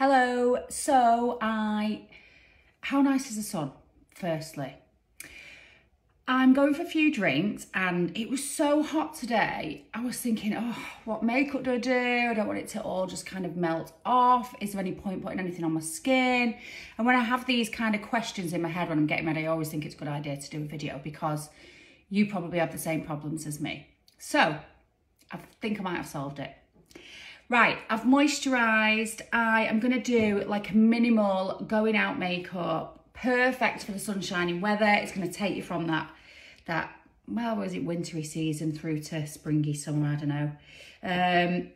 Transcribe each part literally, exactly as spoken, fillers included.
Hello. So I, how nice is the sun? Firstly, I'm going for a few drinks and it was so hot today. I was thinking, oh, what makeup do I do? I don't want it to all just kind of melt off. Is there any point putting anything on my skin? And when I have these kind of questions in my head when I'm getting ready, I always think it's a good idea to do a video because you probably have the same problems as me. So I think I might have solved it. Right, I've moisturised. I am going to do like a minimal going out makeup. Perfect for the sunshiny weather. It's going to take you from that, that well, was it wintry season through to springy summer? I don't know. Um,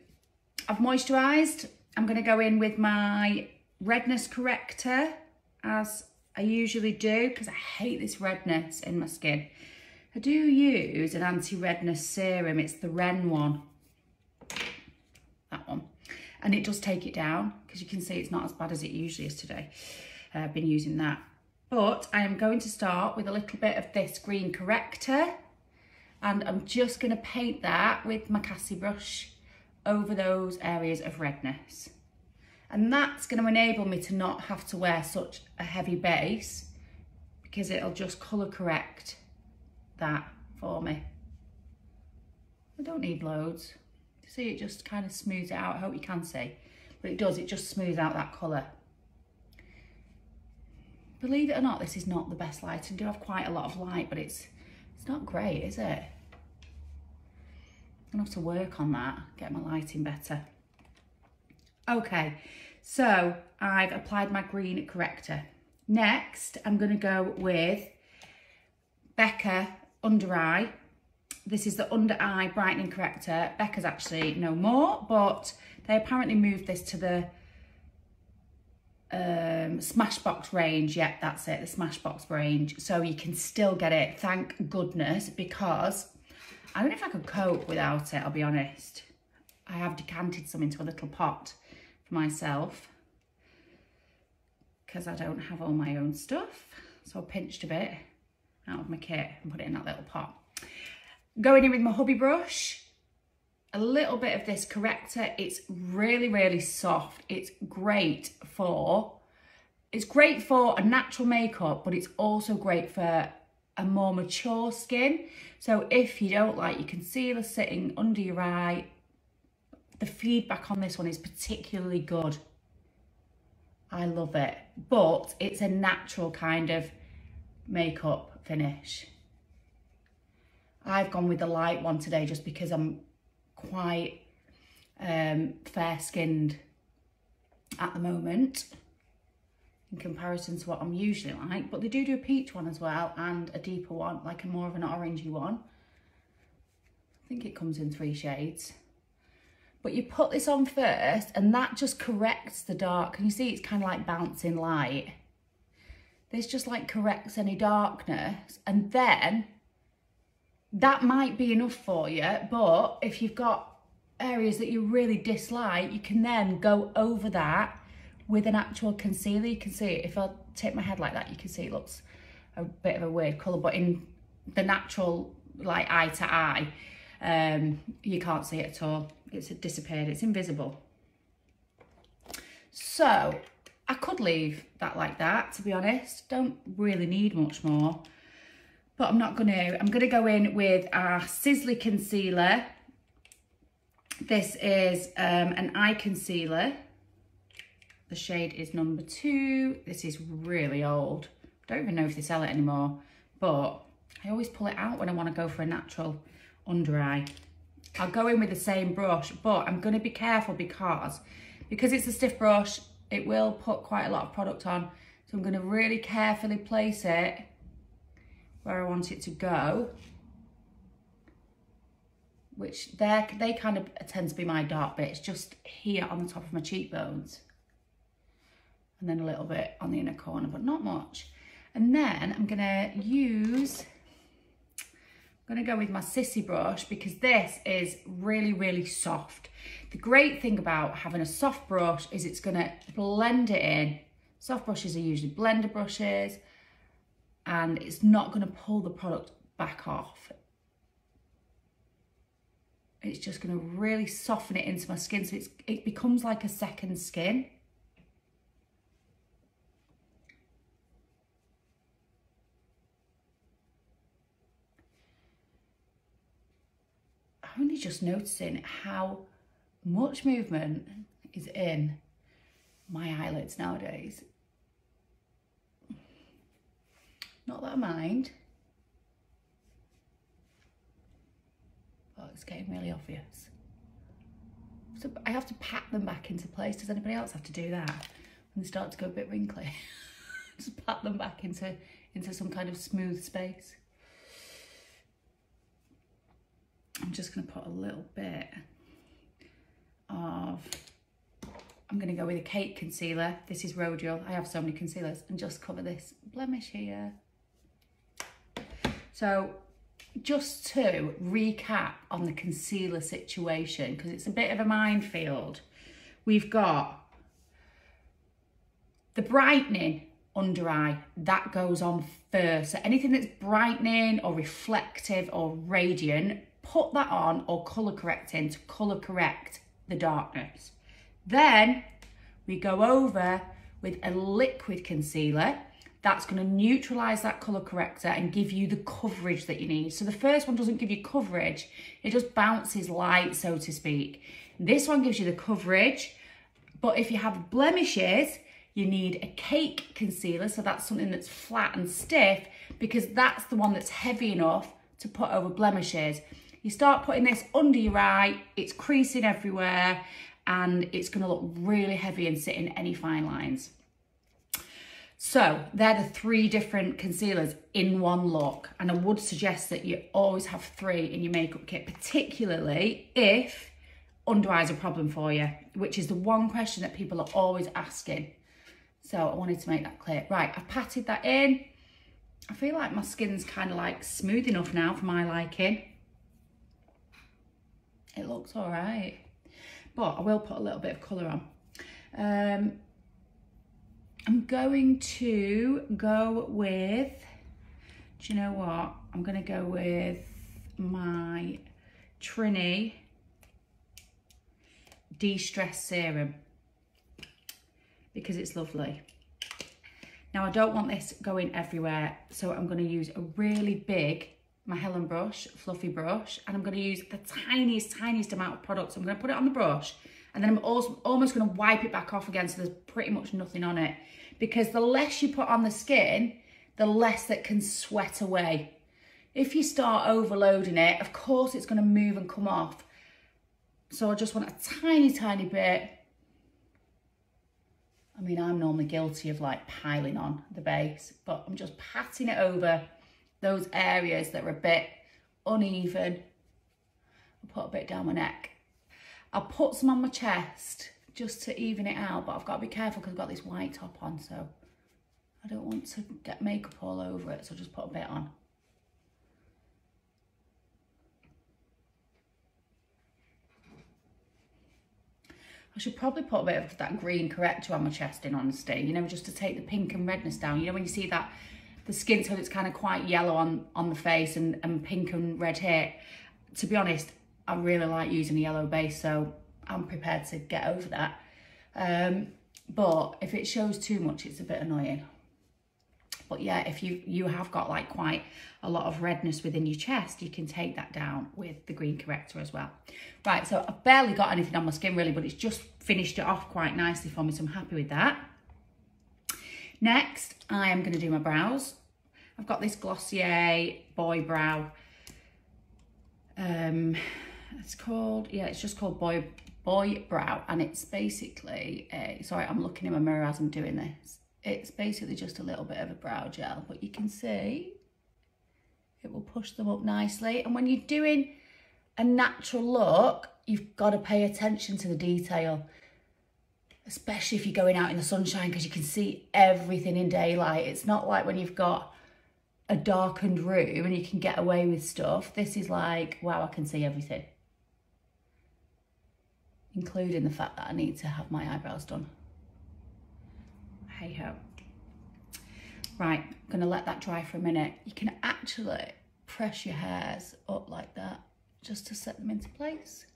I've moisturised. I'm going to go in with my redness corrector as I usually do because I hate this redness in my skin. I do use an anti-redness serum. It's the Ren one. That one. And it does take it down because you can see it's not as bad as it usually is today. Uh, I've been using that. But I am going to start with a little bit of this green corrector. And I'm just going to paint that with my Cassie brush over those areas of redness. And that's going to enable me to not have to wear such a heavy base because it'll just colour correct that for me. I don't need loads. See, it just kind of smooths it out. I hope you can see, but it does, it just smooths out that colour. Believe it or not, this is not the best light. I do have quite a lot of light, but it's it's not great, is it? I'm gonna have to work on that, get my lighting better. Okay, so I've applied my green corrector. Next, I'm gonna go with Becca Under Eye. This is the Under Eye Brightening Corrector. Becca's actually no more, but they apparently moved this to the um, Smashbox range. Yep, that's it, the Smashbox range. So you can still get it, thank goodness, because I don't know if I could cope without it, I'll be honest. I have decanted some into a little pot for myself because I don't have all my own stuff. So I pinched a bit out of my kit and put it in that little pot. Going in with my hubby brush, a little bit of this corrector. It's really, really soft. It's great for, it's great for a natural makeup, but it's also great for a more mature skin. So if you don't like your concealer sitting under your eye, the feedback on this one is particularly good. I love it, but it's a natural kind of makeup finish. I've gone with the light one today just because I'm quite um, fair-skinned at the moment in comparison to what I'm usually like. But they do do a peach one as well and a deeper one, like a more of an orangey one. I think it comes in three shades. But you put this on first and that just corrects the dark. Can you see it's kind of like bouncing light? This just like corrects any darkness and then that might be enough for you, but if you've got areas that you really dislike, you can then go over that with an actual concealer. You can see, it. If I tip my head like that, you can see it looks a bit of a weird colour, but in the natural, like eye to eye, um, you can't see it at all. It's disappeared, it's invisible. So I could leave that like that, to be honest. Don't really need much more. But I'm not going to. I'm going to go in with our Sisley concealer. This is um, an eye concealer. The shade is number two. This is really old. I don't even know if they sell it anymore. But I always pull it out when I want to go for a natural under eye. I'll go in with the same brush, but I'm going to be careful because, because it's a stiff brush, it will put quite a lot of product on. So I'm going to really carefully place it where I want it to go, which there they kind of tend to be my dark bits, just here on the top of my cheekbones, and then a little bit on the inner corner, but not much. And then I'm gonna use, I'm gonna go with my Sissy brush because this is really, really soft. The great thing about having a soft brush is it's gonna blend it in. Soft brushes are usually blender brushes, and it's not going to pull the product back off. It's just going to really soften it into my skin so it's, it becomes like a second skin. only just noticing how much movement is in my eyelids nowadays. Not that I mind. Well, it's getting really obvious. So I have to pat them back into place. Does anybody else have to do that? When they start to go a bit wrinkly. Just pat them back into, into some kind of smooth space. I'm just going to put a little bit of... I'm going to go with a Kate concealer. This is Rodial. I have so many concealers. And just cover this blemish here. So just to recap on the concealer situation, because it's a bit of a minefield, we've got the brightening under eye. That goes on first. So anything that's brightening or reflective or radiant, put that on, or colour correcting to colour correct the darkness. Then we go over with a liquid concealer that's going to neutralise that colour corrector and give you the coverage that you need. So the first one doesn't give you coverage, it just bounces light, so to speak. This one gives you the coverage, but if you have blemishes, you need a cake concealer, so that's something that's flat and stiff, because that's the one that's heavy enough to put over blemishes. You start putting this under your eye, it's creasing everywhere, and it's going to look really heavy and sit in any fine lines. So they're the three different concealers in one look, and I would suggest that you always have three in your makeup kit, particularly if under eyes are a problem for you, which is the one question that people are always asking. So I wanted to make that clear. Right, I've patted that in. I feel like my skin's kind of like smooth enough now for my liking. It looks all right. But I will put a little bit of colour on. Um, I'm going to go with, do you know what? I'm going to go with my Trini De-Stress Serum because it's lovely. Now, I don't want this going everywhere, so I'm going to use a really big my Helen brush, fluffy brush, and I'm going to use the tiniest, tiniest amount of product. So I'm going to put it on the brush, and then I'm also almost going to wipe it back off again, so there's pretty much nothing on it. Because the less you put on the skin, the less that can sweat away. If you start overloading it, of course it's going to move and come off. So I just want a tiny, tiny bit. I mean, I'm normally guilty of like piling on the base, but I'm just patting it over those areas that are a bit uneven. I'll put a bit down my neck. I'll put some on my chest just to even it out, but I've got to be careful because I've got this white top on, so I don't want to get makeup all over it, so I'll just put a bit on. I should probably put a bit of that green corrector on my chest in honesty, you know, just to take the pink and redness down. You know, when you see that the skin tone that's kind of quite yellow on, on the face and, and pink and red hair. To be honest, I really like using a yellow base, so I'm prepared to get over that. Um, but if it shows too much, it's a bit annoying. But yeah, if you, you have got like quite a lot of redness within your chest, you can take that down with the green corrector as well. Right, so I've barely got anything on my skin really, but it's just finished it off quite nicely for me, so I'm happy with that. Next, I am going to do my brows. I've got this Glossier Boy Brow. Um, it's called, yeah, it's just called Boy Boy Brow. And it's basically, a, sorry, I'm looking in my mirror as I'm doing this. It's basically just a little bit of a brow gel. But you can see it will push them up nicely. And when you're doing a natural look, you've got to pay attention to the detail. Especially if you're going out in the sunshine, because you can see everything in daylight. It's not like when you've got a darkened room and you can get away with stuff. This is like, wow, I can see everything. Including the fact that I need to have my eyebrows done. Hey ho. Right, I'm gonna let that dry for a minute. You can actually press your hairs up like that just to set them into place.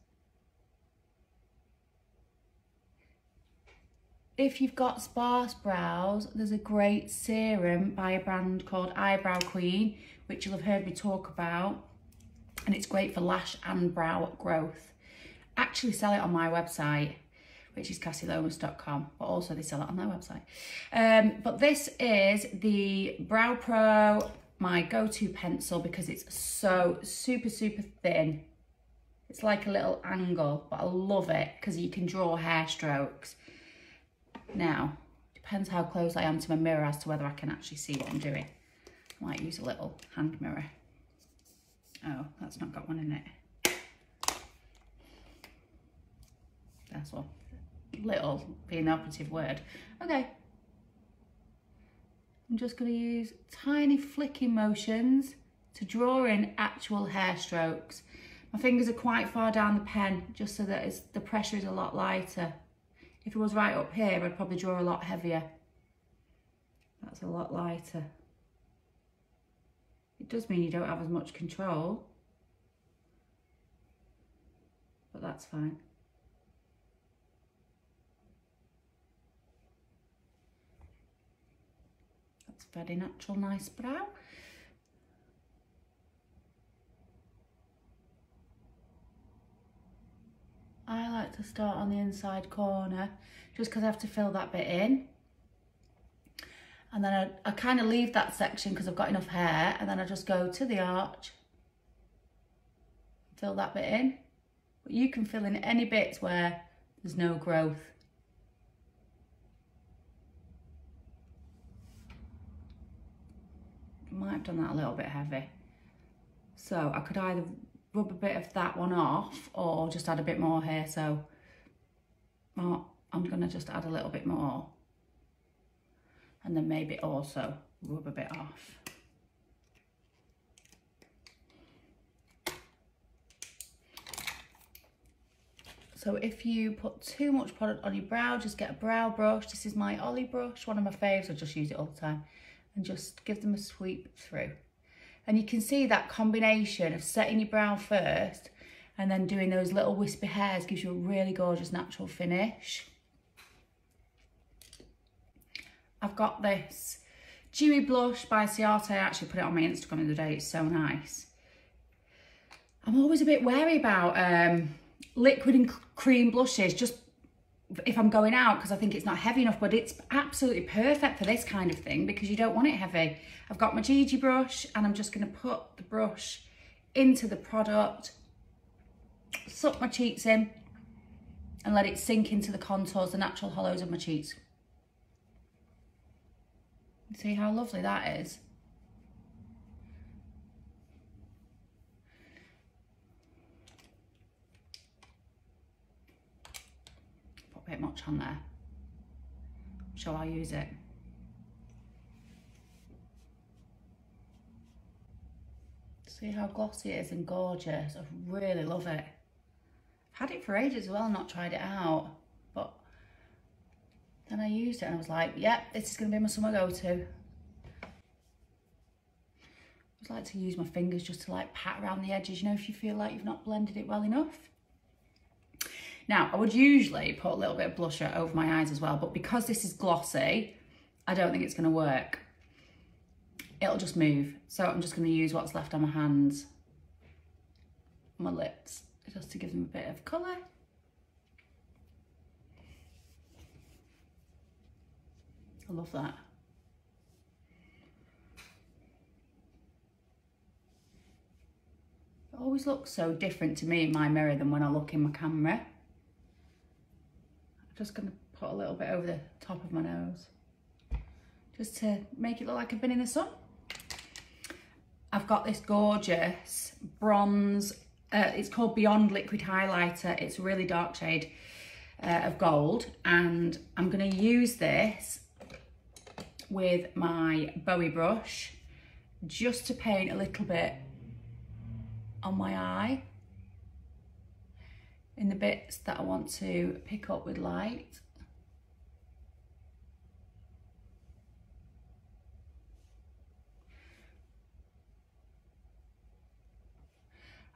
If you've got sparse brows, there's a great serum by a brand called Eyebrow Queen, which you'll have heard me talk about. and it's great for lash and brow growth. Actually sell it on my website, which is Cassie Lomas dot com, but also they sell it on their website. Um, but this is the Brow Pro, my go-to pencil, because it's so super, super thin. It's like a little angle, but I love it because you can draw hair strokes. Now, depends how close I am to my mirror as to whether I can actually see what I'm doing. I might use a little hand mirror. Oh, that's not got one in it. That's all. Little being an operative word. Okay. I'm just going to use tiny flicking motions to draw in actual hair strokes. My fingers are quite far down the pen just so that it's, the pressure is a lot lighter. If it was right up here, I'd probably draw a lot heavier. That's a lot lighter. It does mean you don't have as much control, but that's fine. That's a very natural, nice brow. I like to start on the inside corner just because I have to fill that bit in. And then I, I kind of leave that section because I've got enough hair, and then I just go to the arch, fill that bit in. But you can fill in any bits where there's no growth. I might have done that a little bit heavy. So I could either rub a bit of that one off or just add a bit more here. So oh, I'm gonna just add a little bit more, and then maybe also rub a bit off. So if you put too much product on your brow, just get a brow brush. This is my Ollie brush, one of my faves. I just use it all the time, and just give them a sweep through. And you can see that combination of setting your brow first and then doing those little wispy hairs gives you a really gorgeous natural finish. I've got this Dewy Blush by Ciaté. I actually put it on my Instagram the other day. It's so nice. I'm always a bit wary about um, liquid and cream blushes, just if I'm going out, because I think it's not heavy enough, but it's absolutely perfect for this kind of thing because you don't want it heavy. I've got my Gigi brush, and I'm just going to put the brush into the product, suck my cheeks in, and let it sink into the contours, the natural hollows of my cheeks. See how lovely that is? Put a bit much on there. Shall I use it? See how glossy it is and gorgeous. I really love it. I've had it for ages as well and not tried it out. Then I used it and I was like, yep, yeah, this is going to be my summer go-to. I just like to use my fingers just to like pat around the edges, you know, if you feel like you've not blended it well enough. Now, I would usually put a little bit of blusher over my eyes as well, but because this is glossy, I don't think it's going to work. It'll just move. So I'm just going to use what's left on my hands, my lips, just to give them a bit of colour. I love that. It always looks so different to me in my mirror than when I look in my camera. I'm just going to put a little bit over the top of my nose just to make it look like I've been in the sun. I've got this gorgeous bronze, uh, it's called Beyond Liquid Highlighter. It's a really dark shade uh, of gold, and I'm going to use this with my Bowie brush just to paint a little bit on my eye in the bits that I want to pick up with light.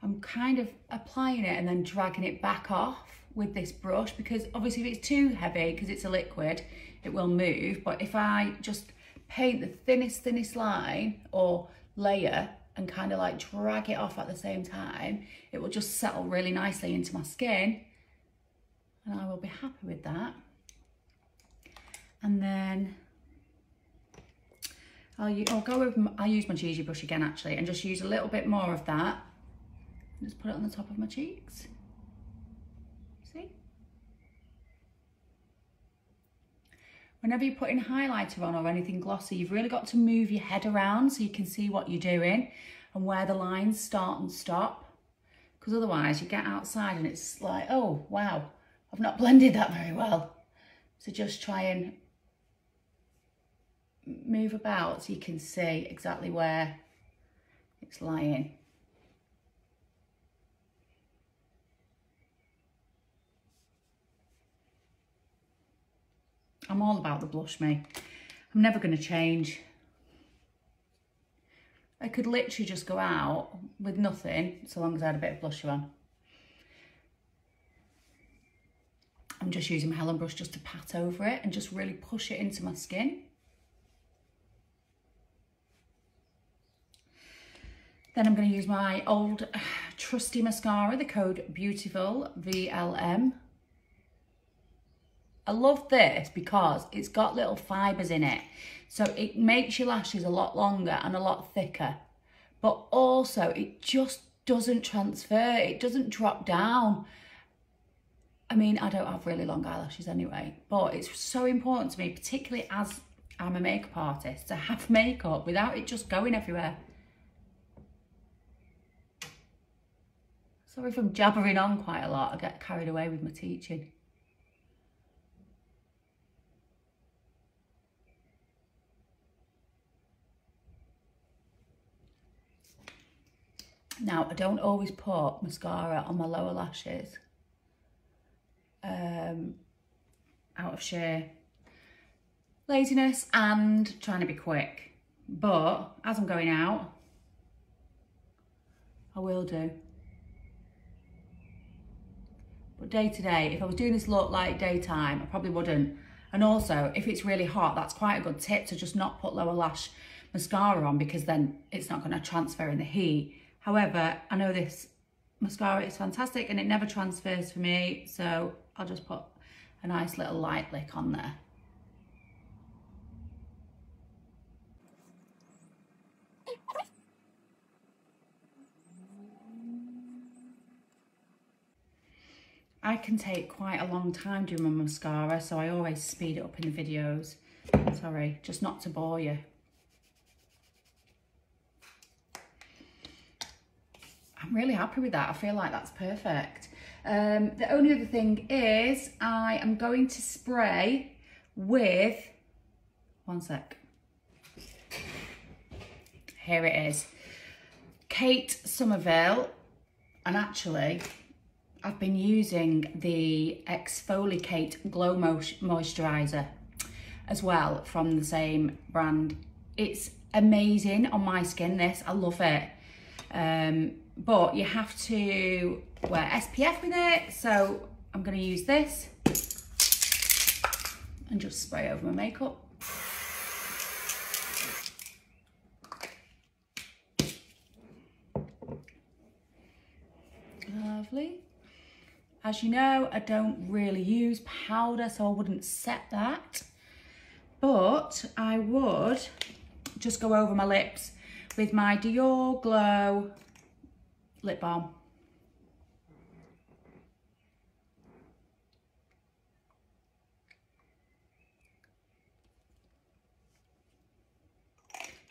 I'm kind of applying it and then dragging it back off with this brush, because obviously if it's too heavy, because it's a liquid, it will move. But if I just paint the thinnest, thinnest line or layer, and kind of like drag it off at the same time, it will just settle really nicely into my skin and I will be happy with that. And then I'll, use, I'll go with, my, I'll use my Gigi brush again actually and just use a little bit more of that. And just put it on the top of my cheeks. See? Whenever you're putting highlighter on or anything glossy, you've really got to move your head around so you can see what you're doing and where the lines start and stop. Because otherwise you get outside and it's like, oh, wow, I've not blended that very well. So just try and move about so you can see exactly where it's lying. I'm all about the blush, me. I'm never going to change. I could literally just go out with nothing so long as I had a bit of blusher on. I'm just using my Helen brush just to pat over it and just really push it into my skin. Then I'm going to use my old uh, trusty mascara, the code Beautiful V L M. I love this because it's got little fibres in it, so it makes your lashes a lot longer and a lot thicker, but also it just doesn't transfer, it doesn't drop down. I mean, I don't have really long eyelashes anyway, but it's so important to me, particularly as I'm a makeup artist, to have makeup without it just going everywhere. Sorry if I'm jabbering on quite a lot, I get carried away with my teaching. Now, I don't always put mascara on my lower lashes um, out of sheer laziness and trying to be quick. But as I'm going out, I will do. But day to day, if I was doing this look like daytime, I probably wouldn't. And also, if it's really hot, that's quite a good tip to just not put lower lash mascara on, because then it's not going to transfer in the heat. However, I know this mascara is fantastic and it never transfers for me, so I'll just put a nice little light lick on there. I can take quite a long time doing my mascara, so I always speed it up in the videos. Sorry, just not to bore you. I'm really happy with that. I feel like that's perfect. Um, the only other thing is I am going to spray with, one sec, here it is, Kate Somerville. And actually, I've been using the Exfoliate Glow Moisturiser as well from the same brand. It's amazing on my skin, this. I love it. Um, but you have to wear S P F with it, so I'm going to use this and just spray over my makeup. Lovely. As you know, I don't really use powder, so I wouldn't set that, but I would just go over my lips with my Dior Glow Lip balm.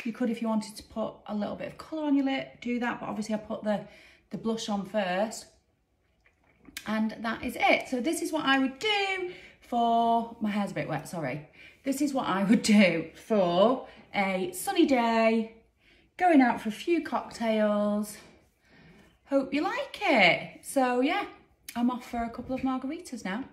You could, if you wanted to put a little bit of colour on your lip, do that, but obviously I put the, the blush on first. And that is it. So this is what I would do for, my hair's a bit wet, sorry. This is what I would do for a sunny day, going out for a few cocktails. Hope you like it. So yeah, I'm off for a couple of margaritas now.